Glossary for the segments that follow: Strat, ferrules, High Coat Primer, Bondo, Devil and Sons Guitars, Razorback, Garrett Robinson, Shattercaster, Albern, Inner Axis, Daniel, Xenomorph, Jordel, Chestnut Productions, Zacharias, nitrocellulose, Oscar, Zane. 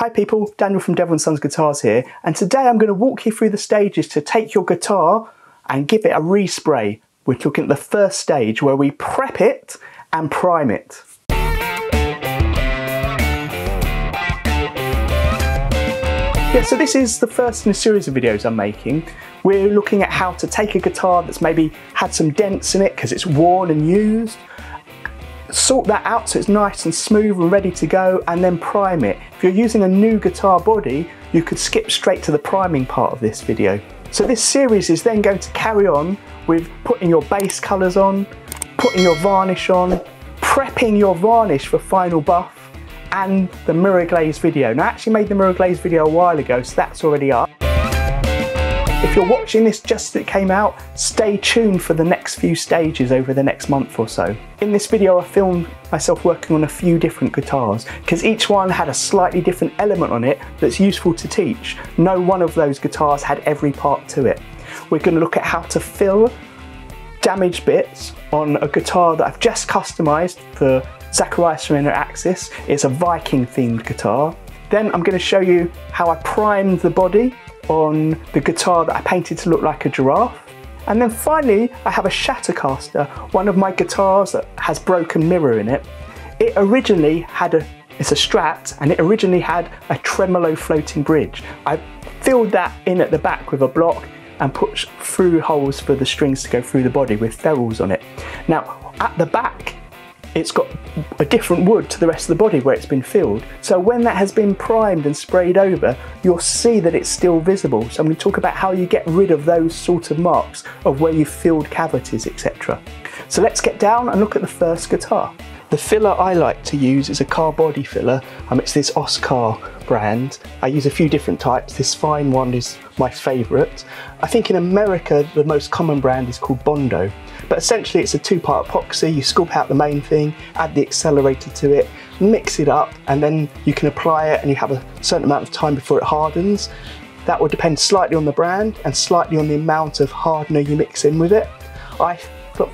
Hi people, Daniel from Devil and Sons Guitars here, and today I'm going to walk you through the stages to take your guitar and give it a respray. We're looking at the first stage where we prep it and prime it. Yeah, so this is the first in a series of videos I'm making. We're looking at how to take a guitar that's maybe had some dents in it because it's worn and used, sort that out so it's nice and smooth and ready to go, and then prime it. If you're using a new guitar body, you could skip straight to the priming part of this video. So this series is then going to carry on with putting your base colours on, putting your varnish on, prepping your varnish for final buff, and the mirror glaze video. Now I actually made the mirror glaze video a while ago, so that's already up. If you're watching this just as it came out, stay tuned for the next few stages over the next month or so. In this video I filmed myself working on a few different guitars because each one had a slightly different element on it that's useful to teach. No one of those guitars had every part to it. We're going to look at how to fill damaged bits on a guitar that I've just customised for Zacharias from Inner Axis. It's a Viking themed guitar. Then I'm going to show you how I primed the body on the guitar that I painted to look like a giraffe. And then finally, I have a Shattercaster, one of my guitars that has broken mirror in it. It originally had it's a Strat, and it originally had a tremolo floating bridge. I filled that in at the back with a block and put through holes for the strings to go through the body with ferrules on it. Now, at the back, it's got a different wood to the rest of the body where it's been filled. So when that has been primed and sprayed over, you'll see that it's still visible. So I'm going to talk about how you get rid of those sort of marks of where you've filled cavities, etc. So let's get down and look at the first guitar. The filler I like to use is a car body filler. It's this Oscar brand. I use a few different types. This fine one is my favourite. I think in America the most common brand is called Bondo. But essentially it's a two-part epoxy. You sculpt out the main thing, add the accelerator to it, mix it up, and then you can apply it, and you have a certain amount of time before it hardens. That will depend slightly on the brand and slightly on the amount of hardener you mix in with it. I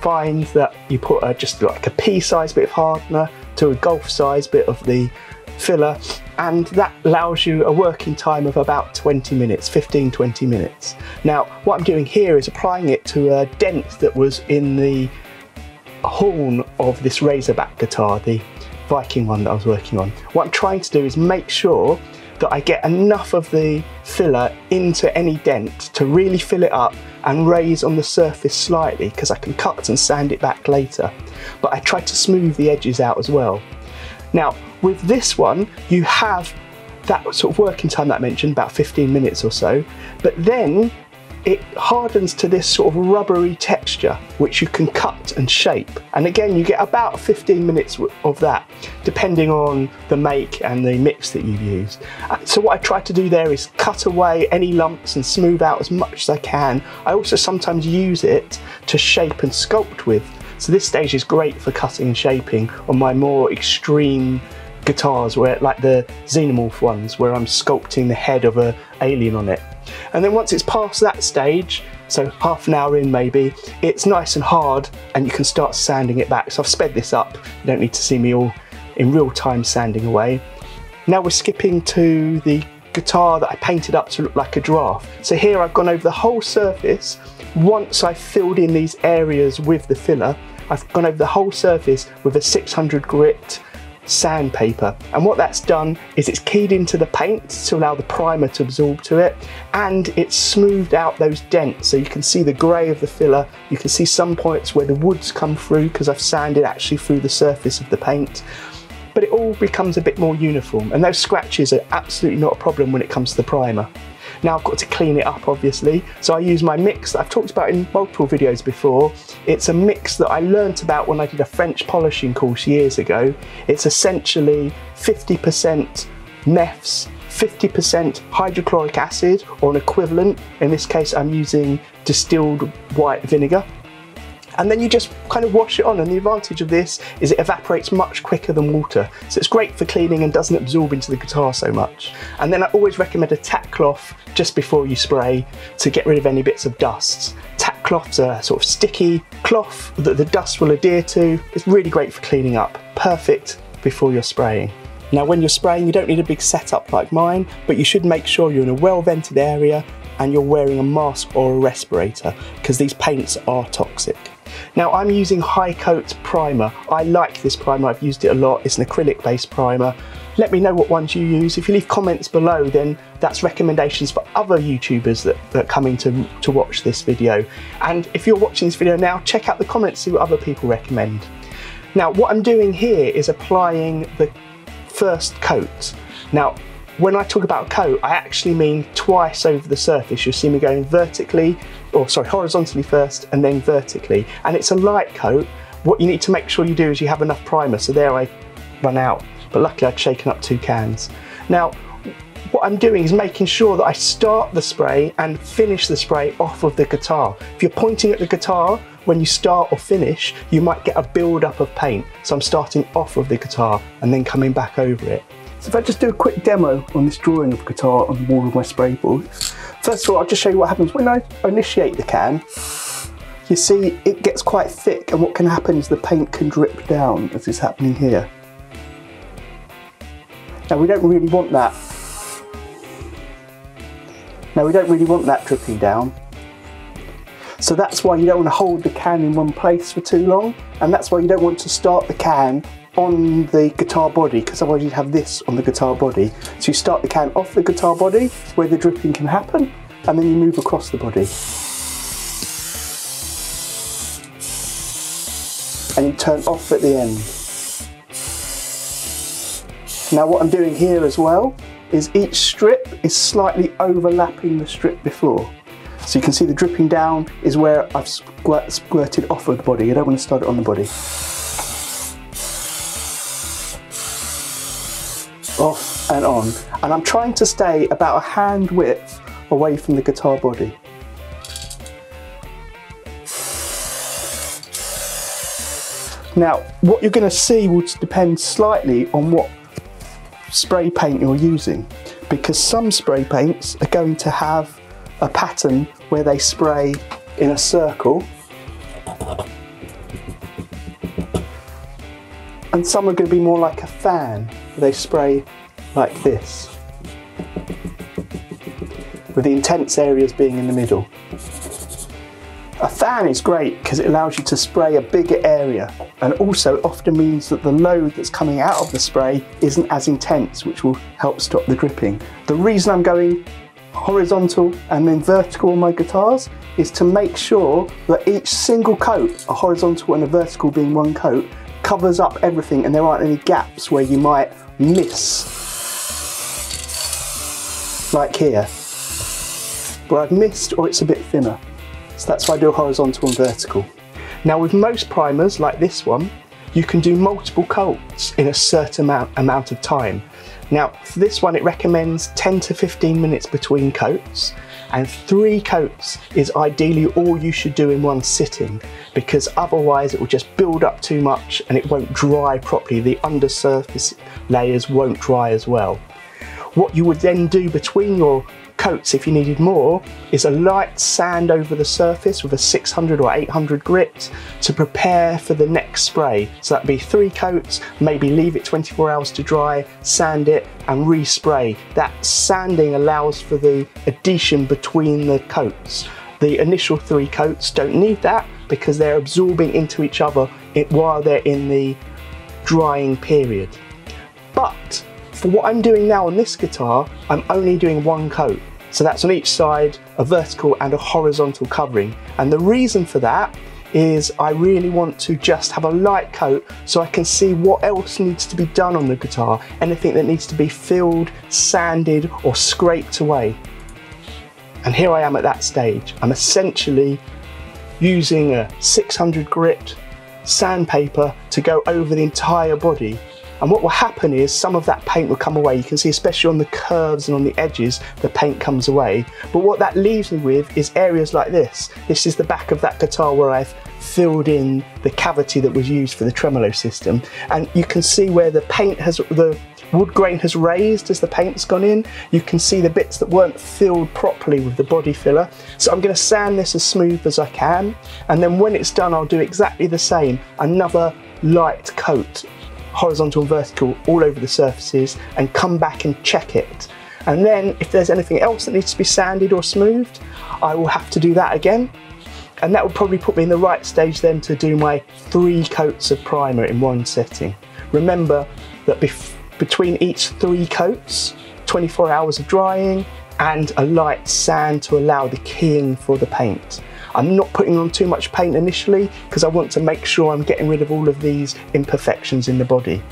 find that you put just like a pea-sized bit of hardener to a golf-sized bit of the filler, and that allows you a working time of about 20 minutes, 15-20 minutes. Now what I'm doing here is applying it to a dent that was in the horn of this Razorback guitar, the Viking one that I was working on. What I'm trying to do is make sure that I get enough of the filler into any dent to really fill it up and raise on the surface slightly, because I can cut and sand it back later. But I try to smooth the edges out as well. Now with this one, you have that sort of working time that I mentioned, about 15 minutes or so, but then it hardens to this sort of rubbery texture, which you can cut and shape. And again, you get about 15 minutes of that, depending on the make and the mix that you've used. So what I try to do there is cut away any lumps and smooth out as much as I can. I also sometimes use it to shape and sculpt with. So this stage is great for cutting and shaping on my more extreme guitars, where like the Xenomorph ones, where I'm sculpting the head of an alien on it. And then once it's past that stage, so half an hour in maybe, it's nice and hard and you can start sanding it back. So I've sped this up, you don't need to see me all in real time sanding away. Now we're skipping to the guitar that I painted up to look like a giraffe. So here I've gone over the whole surface. Once I've filled in these areas with the filler, I've gone over the whole surface with a 600 grit sandpaper, and what that's done is it's keyed into the paint to allow the primer to absorb to it, and it's smoothed out those dents so you can see the grey of the filler. You can see some points where the wood's come through because I've sanded actually through the surface of the paint, but it all becomes a bit more uniform, and those scratches are absolutely not a problem when it comes to the primer. Now I've got to clean it up obviously, so I use my mix that I've talked about in multiple videos before. It's a mix that I learnt about when I did a French polishing course years ago. It's essentially 50% MEFs, 50% hydrochloric acid or an equivalent. In this case I'm using distilled white vinegar. And then you just kind of wash it on, and the advantage of this is it evaporates much quicker than water. So it's great for cleaning and doesn't absorb into the guitar so much. And then I always recommend a tack cloth just before you spray to get rid of any bits of dust. Tack cloths are sort of sticky cloth that the dust will adhere to. It's really great for cleaning up. Perfect before you're spraying. Now when you're spraying, you don't need a big setup like mine, but you should make sure you're in a well vented area and you're wearing a mask or a respirator, because these paints are toxic. Now I'm using High Coat Primer. I like this primer, I've used it a lot. It's an acrylic based primer. Let me know what ones you use. If you leave comments below, then that's recommendations for other YouTubers that come in to watch this video. And if you're watching this video now, check out the comments, see what other people recommend. Now what I'm doing here is applying the first coat. Now when I talk about coat, I actually mean twice over the surface. You'll see me going vertically, or sorry, horizontally first and then vertically. And it's a light coat. What you need to make sure you do is you have enough primer. So there I run out, but luckily I'd shaken up 2 cans. Now, what I'm doing is making sure that I start the spray and finish the spray off of the guitar. If you're pointing at the guitar, when you start or finish, you might get a build-up of paint. So I'm starting off of the guitar and then coming back over it. So if I just do a quick demo on this drawing of the guitar on the wall of my spray board. First of all, I'll just show you what happens when I initiate the can. You see, it gets quite thick, and what can happen is the paint can drip down, as is happening here. Now we don't really want that. Now we don't really want that dripping down. So that's why you don't want to hold the can in one place for too long, and that's why you don't want to start the can on the guitar body, because otherwise you'd have this on the guitar body. So you start the can off the guitar body where the dripping can happen, and then you move across the body. And you turn off at the end. Now what I'm doing here as well is each strip is slightly overlapping the strip before. So you can see the dripping down is where I've squirted off of the body. You don't want to start it on the body. Off and on, and I'm trying to stay about a hand width away from the guitar body. Now what you're going to see will depend slightly on what spray paint you're using, because some spray paints are going to have a pattern where they spray in a circle, and some are going to be more like a fan. They spray like this, with the intense areas being in the middle. A fan is great because it allows you to spray a bigger area, and also it often means that the load that's coming out of the spray isn't as intense, which will help stop the dripping. The reason I'm going horizontal and then vertical on my guitars is to make sure that each single coat, a horizontal and a vertical being one coat, covers up everything and there aren't any gaps where you might miss. Like here, where I've missed or it's a bit thinner. So that's why I do horizontal and vertical. Now with most primers like this one, you can do multiple coats in a certain amount of time. Now for this one, it recommends 10 to 15 minutes between coats, and 3 coats is ideally all you should do in one sitting, because otherwise it will just build up too much and it won't dry properly. The undersurface layers won't dry as well. What you would then do between your coats, if you needed more, is a light sand over the surface with a 600 or 800 grit to prepare for the next spray. So that'd be 3 coats, maybe leave it 24 hours to dry, sand it and respray. That sanding allows for the adhesion between the coats. The initial 3 coats don't need that because they're absorbing into each other while they're in the drying period. But for what I'm doing now on this guitar, I'm only doing 1 coat. So that's on each side, a vertical and a horizontal covering. And the reason for that is I really want to just have a light coat so I can see what else needs to be done on the guitar. Anything that needs to be filled, sanded, or scraped away. And here I am at that stage. I'm essentially using a 600 grit sandpaper to go over the entire body. And what will happen is some of that paint will come away. You can see, especially on the curves and on the edges, the paint comes away. But what that leaves me with is areas like this. This is the back of that guitar where I've filled in the cavity that was used for the tremolo system. And you can see where the paint has, the wood grain has raised as the paint's gone in. You can see the bits that weren't filled properly with the body filler. So I'm going to sand this as smooth as I can. And then when it's done, I'll do exactly the same, another light coat horizontal and vertical all over the surfaces and come back and check it. And then if there's anything else that needs to be sanded or smoothed, I will have to do that again. And that will probably put me in the right stage then to do my 3 coats of primer in one sitting. Remember that between each 3 coats, 24 hours of drying and a light sand to allow the keying for the paint. I'm not putting on too much paint initially because I want to make sure I'm getting rid of all of these imperfections in the body.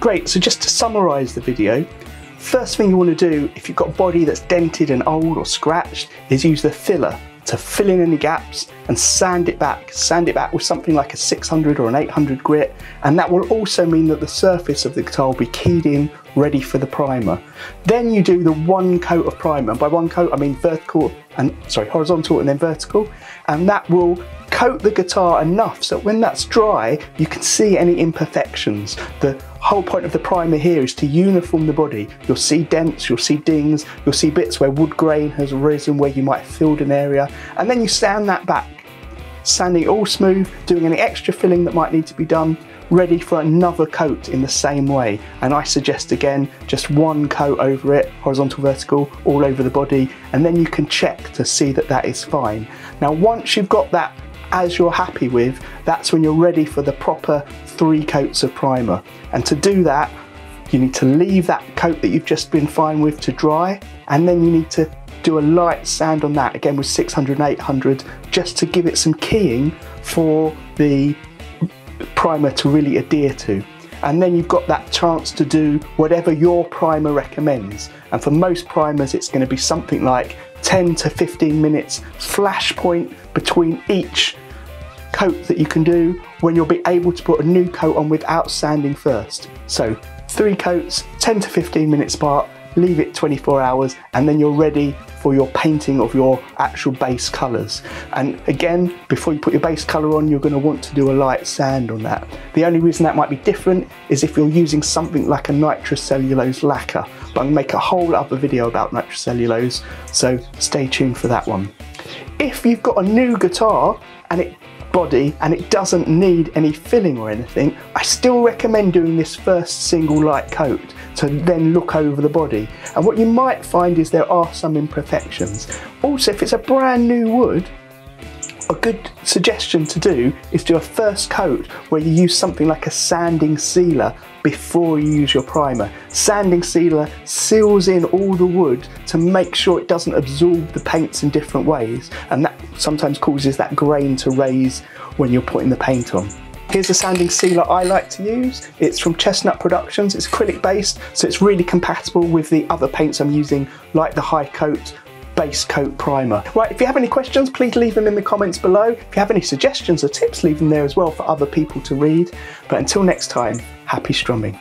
Great, so just to summarise the video, first thing you want to do if you've got a body that's dented and old or scratched is use the filler to fill in any gaps and sand it back. Sand it back with something like a 600 or an 800 grit, and that will also mean that the surface of the guitar will be keyed in, ready for the primer. Then you do the 1 coat of primer, and by 1 coat I mean horizontal and then vertical, and that will coat the guitar enough so that when that's dry you can see any imperfections. The whole point of the primer here is to uniform the body. You'll see dents, you'll see dings, you'll see bits where wood grain has arisen, where you might have filled an area, and then you sand that back, sanding it all smooth, doing any extra filling that might need to be done, ready for another coat in the same way. And I suggest again just 1 coat over it, horizontal, vertical, all over the body, and then you can check to see that that is fine. Now once you've got that as you're happy with, that's when you're ready for the proper 3 coats of primer. And to do that, you need to leave that coat that you've just been fine with to dry, and then you need to do a light sand on that, again with 600 and 800, just to give it some keying for the primer to really adhere to. And then you've got that chance to do whatever your primer recommends. And for most primers, it's going to be something like 10 to 15 minutes flash point between each coat that you can do, when you'll be able to put a new coat on without sanding first. So 3 coats, 10 to 15 minutes apart, leave it 24 hours, and then you're ready for your painting of your actual base colours. And again, before you put your base colour on, you're going to want to do a light sand on that. The only reason that might be different is if you're using something like a nitrocellulose lacquer, but I'm going to make a whole other video about nitrocellulose, so stay tuned for that one. If you've got a new guitar and it doesn't need any filling or anything, I still recommend doing this first single light coat to then look over the body. And what you might find is there are some imperfections. Also, if it's a brand new wood, a good suggestion to do is do a first coat where you use something like a sanding sealer before you use your primer. Sanding sealer seals in all the wood to make sure it doesn't absorb the paints in different ways, and that sometimes causes that grain to raise when you're putting the paint on. Here's the sanding sealer I like to use. It's from Chestnut Productions. It's acrylic based, so it's really compatible with the other paints I'm using, like the High Coat Base Coat Primer. Right, if you have any questions, please leave them in the comments below. If you have any suggestions or tips, leave them there as well for other people to read. But until next time, happy strumming.